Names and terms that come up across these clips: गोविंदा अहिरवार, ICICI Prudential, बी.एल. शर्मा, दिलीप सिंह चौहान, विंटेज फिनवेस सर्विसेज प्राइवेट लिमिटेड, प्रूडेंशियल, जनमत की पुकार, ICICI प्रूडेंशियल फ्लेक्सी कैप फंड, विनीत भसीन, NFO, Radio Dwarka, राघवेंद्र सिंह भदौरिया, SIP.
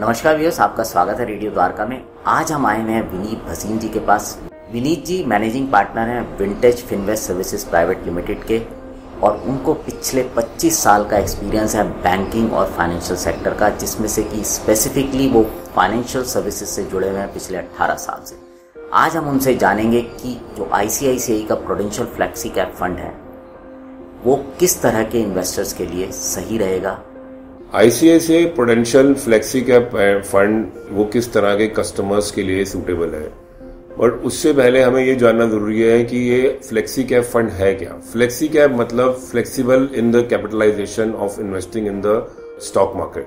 नमस्कार व्यूअर्स, आपका स्वागत है रेडियो द्वारका में। आज हम आए हैं विनीत भसीन जी के पास। विनीत जी मैनेजिंग पार्टनर हैं विंटेज फिनवेस सर्विसेज प्राइवेट लिमिटेड के, और उनको पिछले 25 साल का एक्सपीरियंस है बैंकिंग और फाइनेंशियल सेक्टर का, जिसमें से कि स्पेसिफिकली वो फाइनेंशियल सर्विसेज से जुड़े हुए हैं पिछले 18 साल से। आज हम उनसे जानेंगे कि जो ICICI का प्रूडेंशियल फ्लेक्सी कैप फंड है वो किस तरह के इन्वेस्टर्स के लिए सही रहेगा। ICICI प्रूडेंशियल फ्लेक्सी कैप फंड वो किस तरह के कस्टमर्स के लिए सूटेबल है, और उससे पहले हमें ये जानना जरूरी है कि ये फ्लेक्सी कैप फंड है क्या। फ्लेक्सी कैप मतलब flexible in the capitalisation of investing in the stock market.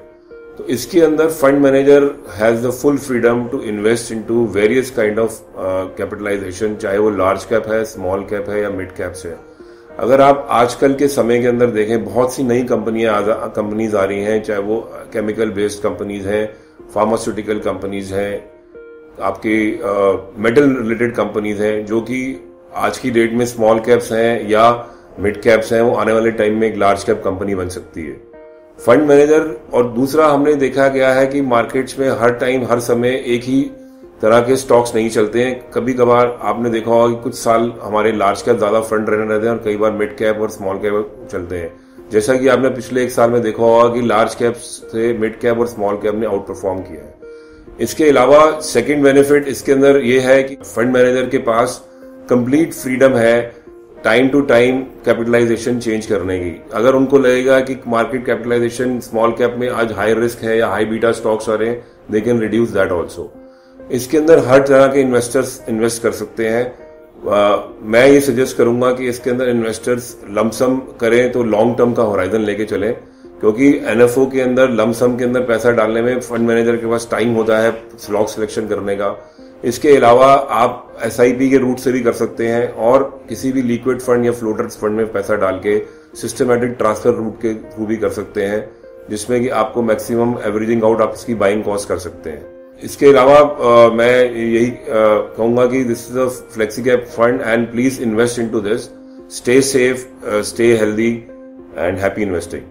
तो इसके अंदर fund manager has the full freedom to invest into various kind of capitalisation, चाहे वो लार्ज कैप है, small cap है या मिड कैप्स है। अगर आप आजकल के समय के अंदर देखें, बहुत सी नई कंपनीज आ रही हैं, चाहे वो केमिकल बेस्ड कंपनीज हैं, फार्मास्यूटिकल कंपनीज हैं, आपकी मेटल रिलेटेड कंपनीज हैं, जो कि आज की डेट में स्मॉल कैप्स हैं या मिड कैप्स हैं, वो आने वाले टाइम में एक लार्ज कैप कंपनी बन सकती है। फंड मैनेजर और दूसरा हमने देखा गया है कि मार्केट्स में हर टाइम हर समय एक ही तरह के स्टॉक्स नहीं चलते हैं। कभी कभार आपने देखा होगा कि कुछ साल हमारे लार्ज कैप ज्यादा फंड रन रहते हैं और कई बार मिड कैप और स्मॉल कैप चलते हैं। जैसा कि आपने पिछले एक साल में देखा होगा कि लार्ज कैप से मिड कैप और स्मॉल कैप ने आउट परफॉर्म किया है। इसके अलावा सेकंड बेनिफिट इसके अंदर ये है कि फंड मैनेजर के पास कंप्लीट फ्रीडम है time to time capitalisation change करने की। अगर उनको लगेगा कि मार्केट कैपिटलाइजेशन स्मॉल कैप में आज हाई रिस्क है या हाई बीटा स्टॉक्स आ रहे हैं, they can reduce that also. इसके अंदर हर तरह के इन्वेस्टर्स इन्वेस्ट कर सकते हैं। मैं ये सजेस्ट करूंगा कि इसके अंदर इन्वेस्टर्स लमसम करें तो लॉन्ग टर्म का होराइजन लेके चलें, क्योंकि NFO के अंदर लमसम के अंदर पैसा डालने में फंड मैनेजर के पास टाइम होता है स्टॉक सिलेक्शन करने का। इसके अलावा आप SIP के रूट से भी कर सकते हैं, और किसी भी लिक्विड फंड या फ्लोटर्स फंड में पैसा डाल के सिस्टमेटिक ट्रांसफर रूट के थ्रू भी कर सकते हैं, जिसमें कि आपको मैक्सिमम एवरेजिंग आउट आप इसकी बाइंग कॉस्ट कर सकते हैं। इसके अलावा मैं यही कहूंगा कि this is a flexi cap fund and please invest into this. Stay safe, stay healthy and happy investing.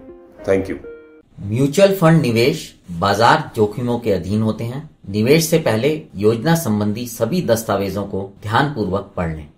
Thank you. Mutual fund निवेश बाजार जोखिमों के अधीन होते हैं। निवेश से पहले योजना संबंधी सभी दस्तावेजों को ध्यानपूर्वक पढ़ लें।